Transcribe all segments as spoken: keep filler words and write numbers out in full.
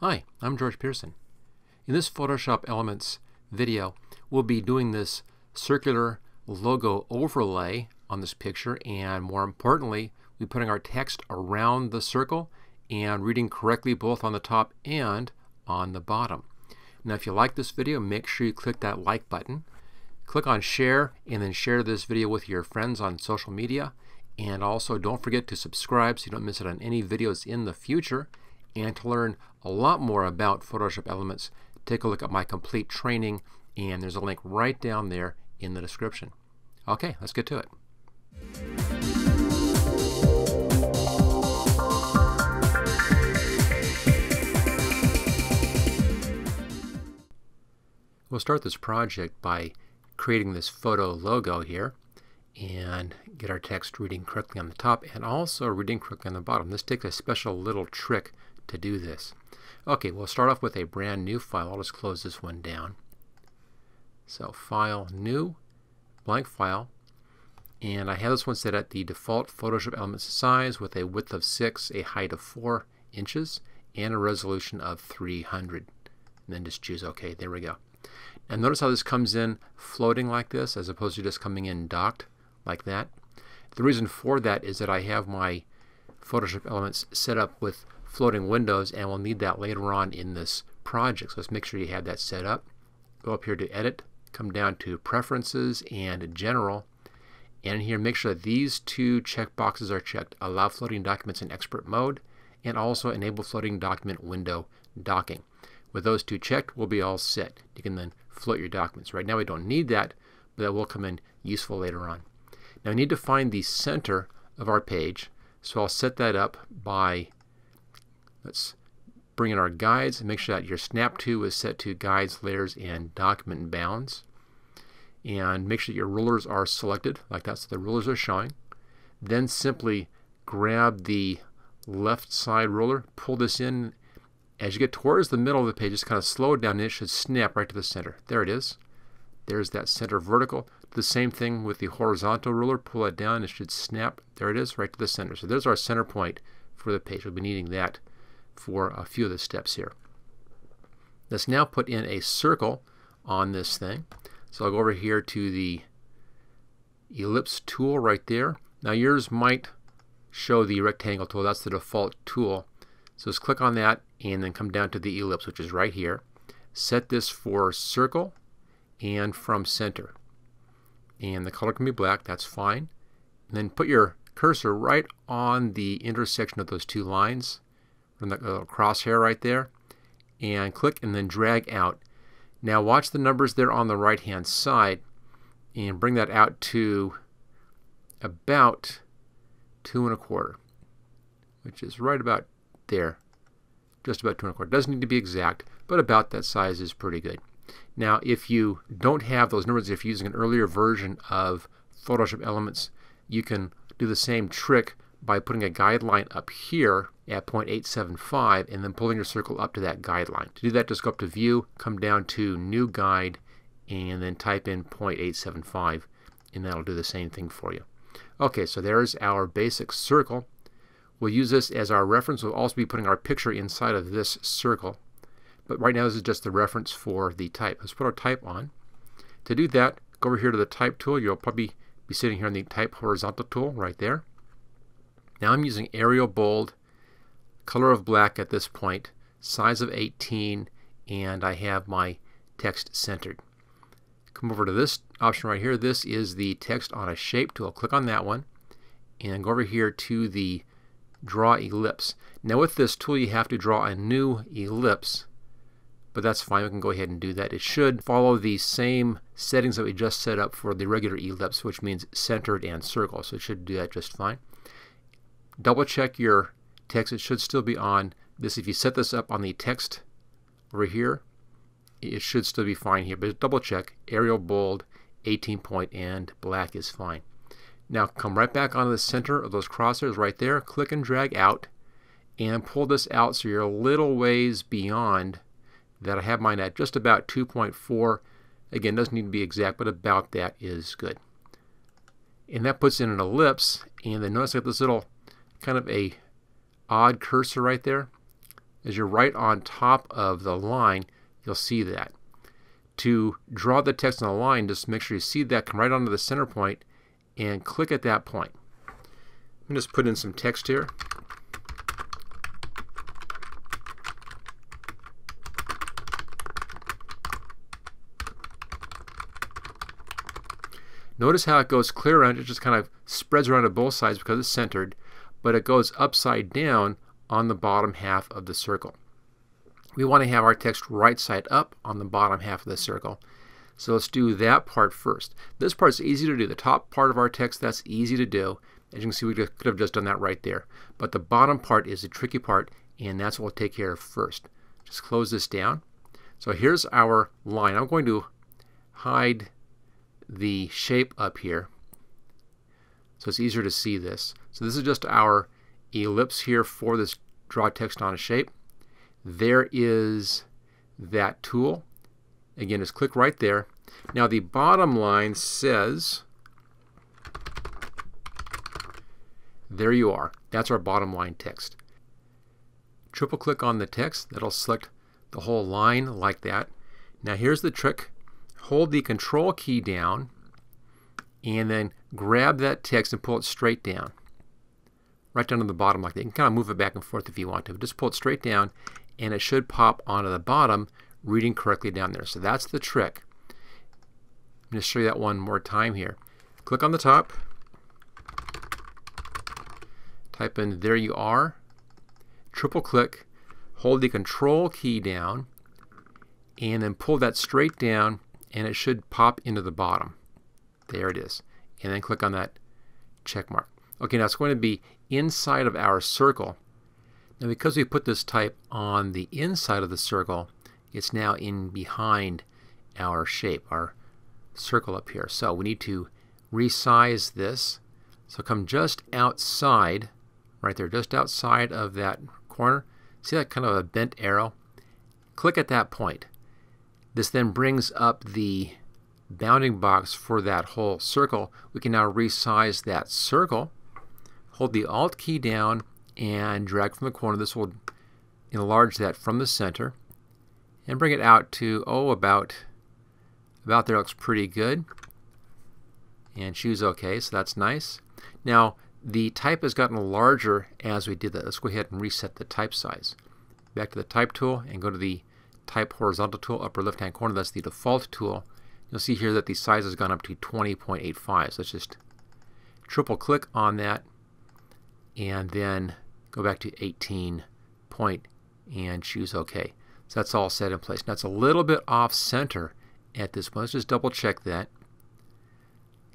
Hi, I'm George Peirson. In this Photoshop Elements video, we'll be doing this circular logo overlay on this picture, and more importantly, we're putting our text around the circle and reading correctly both on the top and on the bottom. Now, if you like this video, make sure you click that like button. Click on share and then share this video with your friends on social media. And also, don't forget to subscribe so you don't miss it on any videos in the future. And to learn a lot more about Photoshop Elements, take a look at my complete training, and there's a link right down there in the description. Okay, let's get to it. We'll start this project by creating this photo logo here and get our text reading correctly on the top and also reading correctly on the bottom. This takes a special little trick to do this. Okay, we'll start off with a brand new file. I'll just close this one down. So file, new, blank file, and I have this one set at the default Photoshop Elements size with a width of six, a height of four inches, and a resolution of three hundred. And then just choose OK. There we go. And notice how this comes in floating like this as opposed to just coming in docked like that. The reason for that is that I have my Photoshop Elements set up with floating windows, and we'll need that later on in this project. So let's make sure you have that set up. Go up here to Edit, come down to Preferences and General, and here make sure that these two checkboxes are checked. Allow floating documents in expert mode, and also enable floating document window docking. With those two checked, we'll be all set. You can then float your documents. Right now we don't need that, but that will come in useful later on. Now we need to find the center of our page, so I'll set that up by, let's bring in our guides and make sure that your snap to is set to guides, layers, and document bounds. And make sure that your rulers are selected like that, so the rulers are showing. Then simply grab the left side ruler, pull this in. As you get towards the middle of the page, just kind of slow it down and it should snap right to the center. There it is. There's that center vertical. The same thing with the horizontal ruler. Pull it down and it should snap. There it is, right to the center. So there's our center point for the page. We'll be needing that for a few of the steps here. Let's now put in a circle on this thing. So I'll go over here to the ellipse tool right there. Now yours might show the rectangle tool. That's the default tool. So just click on that and then come down to the ellipse, which is right here. Set this for circle and from center. And the color can be black, that's fine. And then put your cursor right on the intersection of those two lines, from that little crosshair right there, and click and then drag out. Now watch the numbers there on the right hand side and bring that out to about two and a quarter, which is right about there. Just about two and a quarter. Doesn't need to be exact, but about that size is pretty good. Now if you don't have those numbers, if you're using an earlier version of Photoshop Elements, you can do the same trick by putting a guideline up here at zero point eight seven five and then pulling your circle up to that guideline. To do that, just go up to View, come down to New Guide, and then type in zero point eight seven five, and that'll do the same thing for you. Okay, so there's our basic circle. We'll use this as our reference. We'll also be putting our picture inside of this circle. But right now this is just the reference for the type. Let's put our type on. To do that, go over here to the Type tool. You'll probably be sitting here on the Type Horizontal tool right there. Now I'm using Arial Bold, color of black at this point, size of eighteen, and I have my text centered. Come over to this option right here. This is the Text on a Shape tool. Click on that one and go over here to the Draw Ellipse. Now with this tool you have to draw a new ellipse, but that's fine. We can go ahead and do that. It should follow the same settings that we just set up for the regular ellipse, which means centered and circle, so it should do that just fine. Double check your text. It should still be on this. If you set this up on the text over here, it should still be fine here, but double check. Arial Bold, eighteen point, and black is fine. Now come right back onto the center of those crosshairs right there, click and drag out, and pull this out so you're a little ways beyond that. I have mine at just about two point four. Again, doesn't need to be exact, but about that is good. And that puts in an ellipse, and then notice I have this little kind of a odd cursor right there. as you're right on top of the line, you'll see that. To draw the text on the line, just make sure you see that, come right onto the center point and click at that point. I'm just put in some text here. Notice how it goes clear around, it just kind of spreads around to both sides because it's centered, but it goes upside down on the bottom half of the circle. We want to have our text right side up on the bottom half of the circle. So let's do that part first. This part's easy to do. The top part of our text, that's easy to do. As you can see, we could have just done that right there. But the bottom part is the tricky part, and that's what we'll take care of first. Just close this down. So here's our line. I'm going to hide the shape up here so it's easier to see this. So this is just our ellipse here for this draw text on a shape. There is that tool. Again, just click right there. Now the bottom line says, there you are. That's our bottom line text. Triple click on the text. That'll select the whole line like that. Now here's the trick. Hold the control key down and then grab that text and pull it straight down. Right down to the bottom like that. You can kind of move it back and forth if you want to. But just pull it straight down and it should pop onto the bottom reading correctly down there. So that's the trick. I'm going to show you that one more time here. Click on the top. Type in there you are. Triple click. Hold the control key down and then pull that straight down and it should pop into the bottom. There it is. And then click on that check mark. Okay, now it's going to be inside of our circle. Now because we put this type on the inside of the circle, it's now in behind our shape, our circle up here. So we need to resize this. So come just outside, right there, just outside of that corner. See that kind of a bent arrow? Click at that point. This then brings up the bounding box for that whole circle. We can now resize that circle. Hold the Alt key down and drag from the corner. This will enlarge that from the center and bring it out to, oh, about, about there. Looks pretty good. And choose OK, so that's nice. Now the type has gotten larger as we did that. Let's go ahead and reset the type size. Back to the Type tool and go to the Type Horizontal tool, upper left hand corner. That's the default tool. You'll see here that the size has gone up to twenty point eight five. So let's just triple click on that and then go back to eighteen point and choose OK. So that's all set in place. Now it's a little bit off center at this point. Let's just double check that.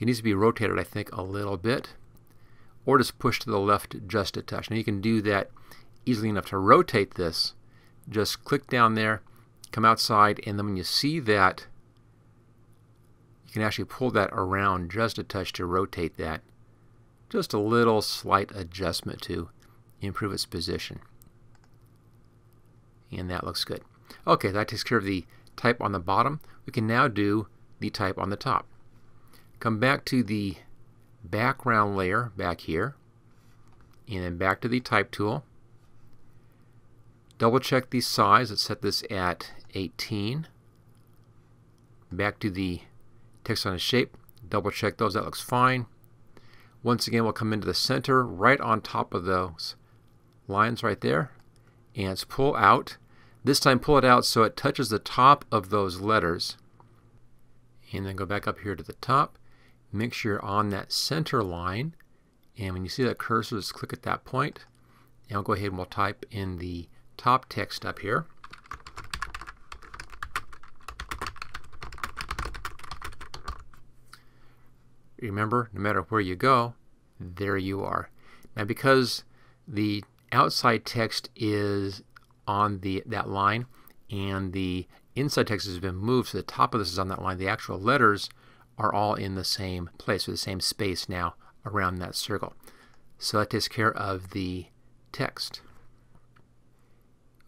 It needs to be rotated, I think, a little bit, or just push to the left just a touch. Now you can do that easily enough to rotate this. Just click down there, come outside, and then when you see that, you can actually pull that around just a touch to rotate that. Just a little slight adjustment to improve its position. And that looks good. Okay, that takes care of the type on the bottom. We can now do the type on the top. Come back to the background layer back here, and then back to the Type tool. Double check the size. Let's set this at eighteen. Back to the text on a shape. Double check those. That looks fine. Once again, we'll come into the center right on top of those lines right there. And let's pull out. This time pull it out so it touches the top of those letters. And then go back up here to the top. Make sure you're on that center line. And when you see that cursor, just click at that point. Now go ahead and we'll type in the top text up here. Remember, no matter where you go, there you are. Now because the outside text is on the that line and the inside text has been moved, so the top of this is on that line, the actual letters are all in the same place, or the same space now around that circle. So that takes care of the text.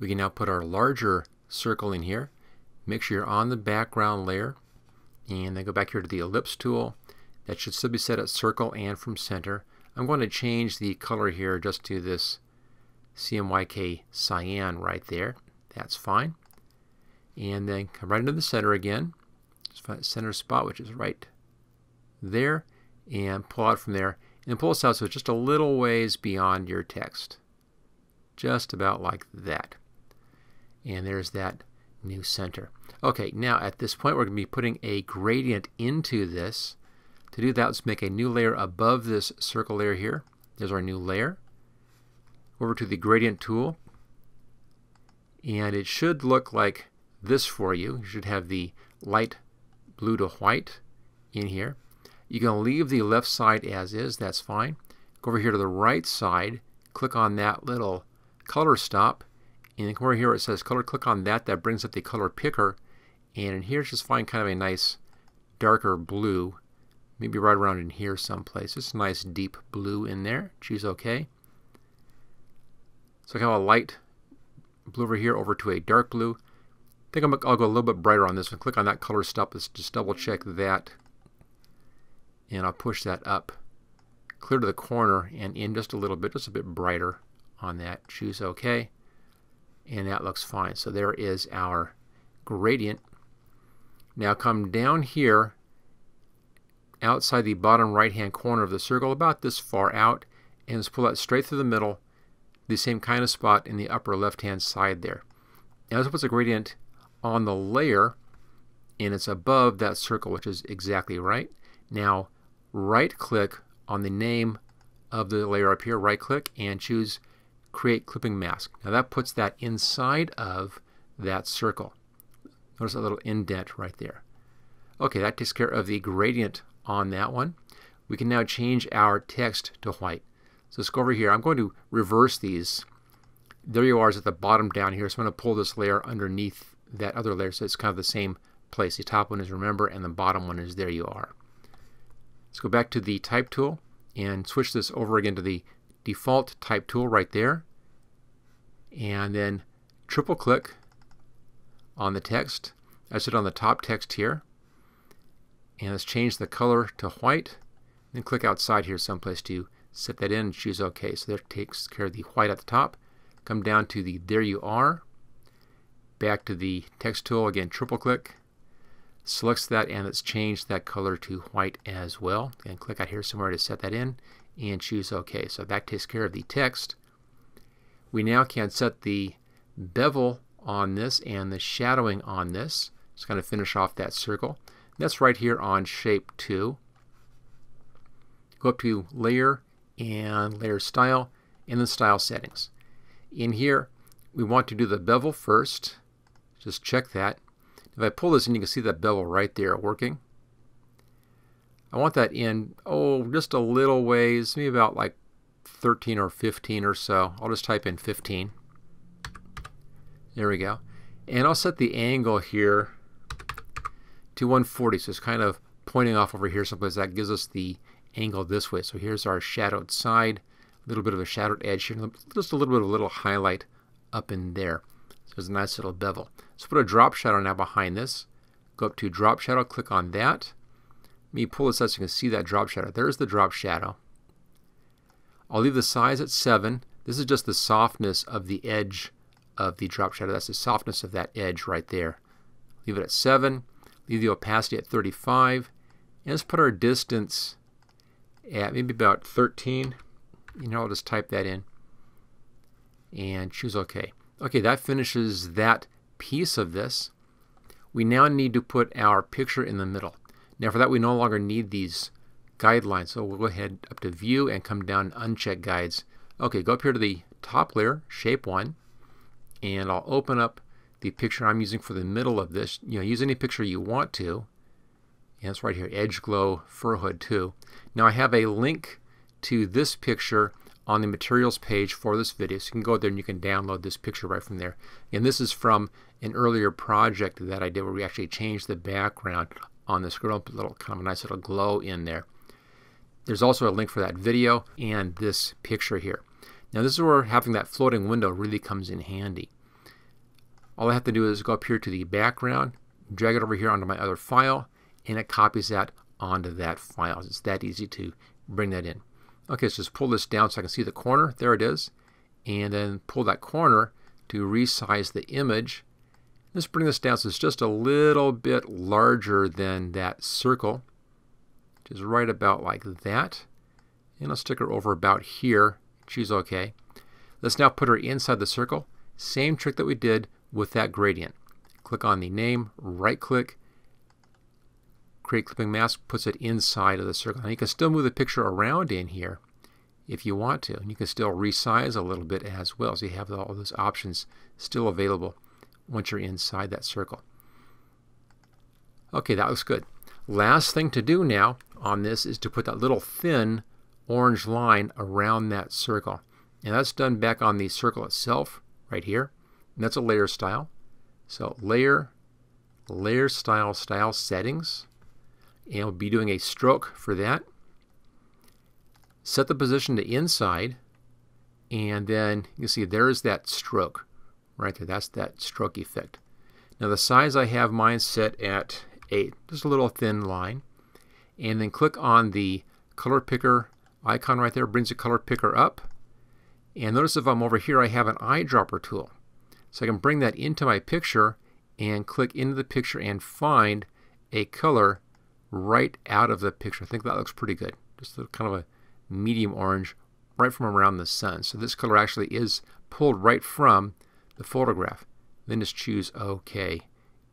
We can now put our larger circle in here. Make sure you're on the background layer and then go back here to the Ellipse tool. That should still be set at circle and from center. I'm going to change the color here just to this C M Y K cyan right there. That's fine. And then come right into the center again. Just find that center spot, which is right there, and pull out from there. And pull this out so it's just a little ways beyond your text. Just about like that. And there's that new center. Okay, now at this point we're going to be putting a gradient into this. To do that, let's make a new layer above this circle layer here. There's our new layer. Over to the gradient tool, and it should look like this for you. You should have the light blue to white in here. You can leave the left side as is, that's fine. Go over here to the right side, click on that little color stop, and then come over here where it says color, click on that. That brings up the color picker, and in here just find kind of a nice darker blue, maybe right around in here someplace. It's a nice deep blue in there. Choose OK. So I have a light blue over here over to a dark blue. I think I'm, I'll go a little bit brighter on this one. Click on that color stop. Let's just double check that. And I'll push that up clear to the corner and in just a little bit, just a bit brighter on that. Choose OK. And that looks fine. So there is our gradient. Now come down here outside the bottom right hand corner of the circle, about this far out, and let's pull that straight through the middle. The same kind of spot in the upper left hand side there. Now this puts a gradient on the layer, and it's above that circle, which is exactly right. Now right click on the name of the layer up here, right click, and choose create clipping mask. Now that puts that inside of that circle. Notice that little indent right there. Okay, that takes care of the gradient on that one. We can now change our text to white. So let's go over here. I'm going to reverse these. There you are is at the bottom down here. So I'm going to pull this layer underneath that other layer so it's kind of the same place. The top one is remember and the bottom one is there you are. Let's go back to the type tool and switch this over again to the default type tool right there. And then triple click on the text. I sit on the top text here. And let's change the color to white. Then click outside here someplace to set that in and choose OK. So that takes care of the white at the top. Come down to the there you are. Back to the text tool. Again, triple click. Selects that and let's change that color to white as well. And click out here somewhere to set that in and choose OK. So that takes care of the text. We now can set the bevel on this and the shadowing on this. Just kind of finish off that circle. And that's right here on shape two. Go up to layer and layer style and then style settings. In here we want to do the bevel first. Just check that. If I pull this in you can see that bevel right there working. I want that in oh just a little ways, maybe about like thirteen or fifteen or so. I'll just type in fifteen. There we go. And I'll set the angle here to one forty, so it's kind of pointing off over here someplace. That gives us the angle this way. So here's our shadowed side, a little bit of a shadowed edge here, just a little bit of a little highlight up in there. So there's a nice little bevel. Let's put a drop shadow now behind this. Go up to drop shadow, click on that. Let me pull this out so you can see that drop shadow. There's the drop shadow. I'll leave the size at seven. This is just the softness of the edge of the drop shadow. That's the softness of that edge right there. Leave it at seven. Leave the opacity at thirty-five. And let's put our distance at maybe about thirteen. You know, I'll just type that in and choose OK. OK, that finishes that piece of this. We now need to put our picture in the middle. Now for that we no longer need these guidelines, so we'll go ahead up to View and come down to Uncheck Guides. OK, go up here to the top layer, Shape one, and I'll open up the picture I'm using for the middle of this. You know, use any picture you want to. And it's right here, Edge Glow Fur Hood two. Now I have a link to this picture on the materials page for this video. So you can go there and you can download this picture right from there. And this is from an earlier project that I did where we actually changed the background on this girl, put a little kind of a nice little glow in there. There's also a link for that video and this picture here. Now this is where having that floating window really comes in handy. All I have to do is go up here to the background, drag it over here onto my other file, and it copies that onto that file. It's that easy to bring that in. Okay, so just pull this down so I can see the corner. There it is. and then pull that corner to resize the image. Let's bring this down so it's just a little bit larger than that circle, which is right about like that. And let's stick her over about here. Choose OK. Let's now put her inside the circle. Same trick that we did with that gradient. Click on the name, right click, create clipping mask, puts it inside of the circle. Now you can still move the picture around in here if you want to. And you can still resize a little bit as well. So you have all those options still available once you're inside that circle. Okay, that looks good. Last thing to do now on this is to put that little thin orange line around that circle. And that's done back on the circle itself right here. And that's a layer style. So layer, layer style, style settings. And we'll be doing a stroke for that. Set the position to inside. And then you can see there's that stroke right there. That's that stroke effect. Now the size, I have mine set at eight. Just a little thin line. And then click on the color picker icon right there. Brings the color picker up. And notice if I'm over here, I have an eyedropper tool. So I can bring that into my picture and click into the picture and find a color right out of the picture. I think that looks pretty good. Just a, kind of a medium orange right from around the sun. So this color actually is pulled right from the photograph. Then just choose OK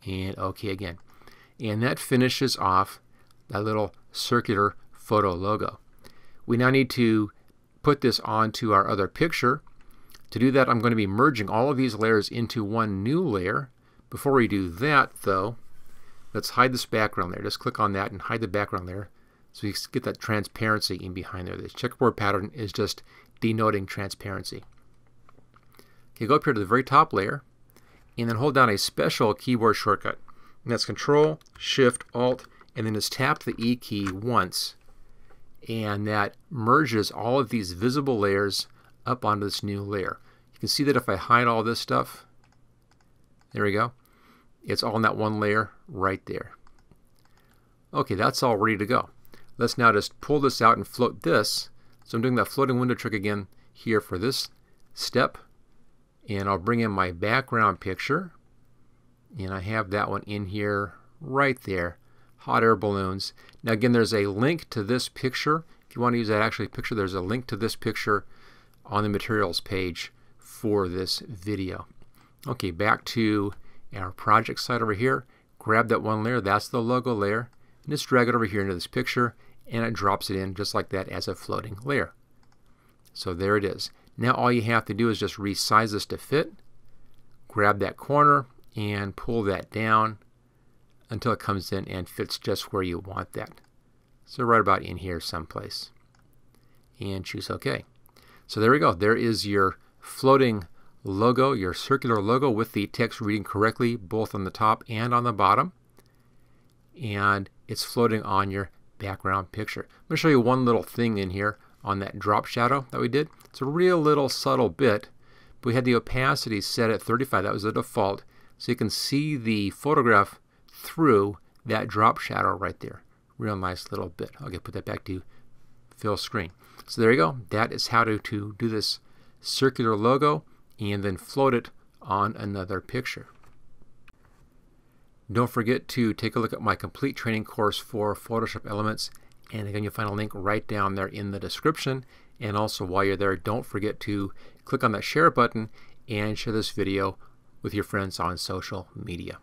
and OK again. And that finishes off that little circular photo logo. We now need to put this onto our other picture. To do that, I'm going to be merging all of these layers into one new layer. Before we do that, though, let's hide this background layer. Just click on that and hide the background layer so you get that transparency in behind there. This checkerboard pattern is just denoting transparency. Okay, go up here to the very top layer and then hold down a special keyboard shortcut. And that's Control, Shift, Alt, and then just tap the E key once. And that merges all of these visible layers up onto this new layer. You can see that if I hide all this stuff, there we go, it's all in that one layer right there. Okay, that's all ready to go. Let's now just pull this out and float this. So I'm doing that floating window trick again here for this step. And I'll bring in my background picture. And I have that one in here right there. Hot air balloons. Now again, there's a link to this picture. If you want to use that actually picture, there's a link to this picture on the materials page for this video. Okay, back to our project side over here. Grab that one layer, that's the logo layer, and just drag it over here into this picture, and it drops it in just like that as a floating layer. So there it is. Now all you have to do is just resize this to fit. Grab that corner and pull that down until it comes in and fits just where you want that. So right about in here someplace. And choose OK. So there we go. There is your floating logo, your circular logo with the text reading correctly both on the top and on the bottom. And it's floating on your background picture. I'm going to show you one little thing in here on that drop shadow that we did. It's a real little subtle bit. But we had the opacity set at thirty-five. That was the default. So you can see the photograph through that drop shadow right there. Real nice little bit. Okay, put that back to fill screen. So there you go. That is how to, to do this circular logo and then float it on another picture. Don't forget to take a look at my complete training course for Photoshop Elements. And again, you'll find a link right down there in the description. And also while you're there, don't forget to click on that share button and share this video with your friends on social media.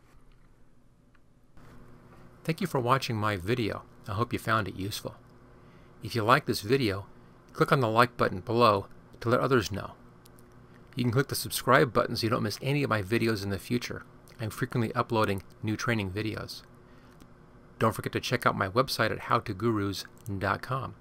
Thank you for watching my video. I hope you found it useful. If you like this video, click on the like button below to let others know. You can click the subscribe button so you don't miss any of my videos in the future. I'm frequently uploading new training videos. Don't forget to check out my website at how to gurus dot com.